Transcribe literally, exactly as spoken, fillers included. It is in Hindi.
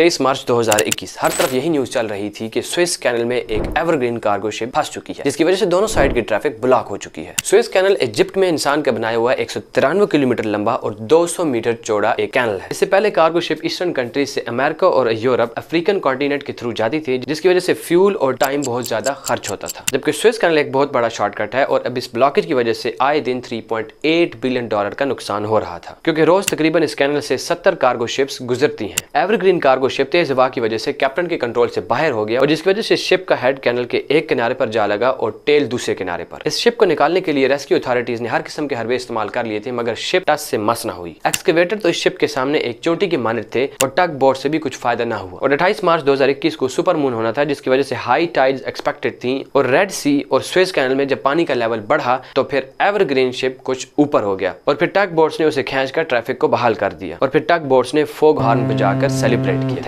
तेईस मार्च दो हज़ार इक्कीस हर तरफ यही न्यूज चल रही थी कि स्विस कैनल में एक एवरग्रीन कार्गो शिप फंस चुकी है, जिसकी वजह से दोनों साइड की ट्रैफिक ब्लॉक हो चुकी है। स्विस कैनल इजिप्ट में इंसान का बनाया हुआ एक सौ तिरानवे किलोमीटर लंबा और दो सौ मीटर चौड़ा एक कैनल है। इससे पहले कार्गो शिप ईस्टर्न कंट्रीज से अमेरिका और यूरोप अफ्रीकन कॉन्टिनेंट के थ्रू जाती थी, जिसकी वजह से फ्यूल और टाइम बहुत ज्यादा खर्च होता था, जबकि स्विस कैनल एक बहुत बड़ा शॉर्टकट है। और अब इस ब्लॉकेज की वजह से आए दिन three point eight billion dollar का नुकसान हो रहा था, क्योंकि रोज तकरीबन इस कैनल से सत्तर कार्गो शिप्स गुजरती हैं। एवरग्रीन कार्गो शिप तेज हवा की वजह से कैप्टन के कंट्रोल से बाहर हो गया और जिसकी वजह से शिप का हेड कैनल के एक किनारे पर जा लगा और टेल दूसरे किनारे पर। इस शिप को निकालने के लिए रेस्क्यू अथॉरिटीज ने हर किस्म के हरबे इस्तेमाल कर लिए थे, मगर शिप टस से मस न हुई। एक्सकेवेटर तो इस शिप के सामने एक चोटी के मानद थे और टग बोट से भी कुछ फायदा न हुआ। और अट्ठाईस मार्च दो हजार इक्कीस को सुपर मून होना था, जिसकी वजह से हाई टाइड एक्सपेक्टेड थी। और रेड सी और स्वेज कैनल में जब पानी का लेवल बढ़ा तो फिर एवरग्रीन शिप कुछ ऊपर हो गया और फिर टग बोट्स ने उसे खींच कर ट्रैफिक को बहाल कर दिया और फिर टग बोट्स ने फोग हार्न बजाकर सेलिब्रेट किया।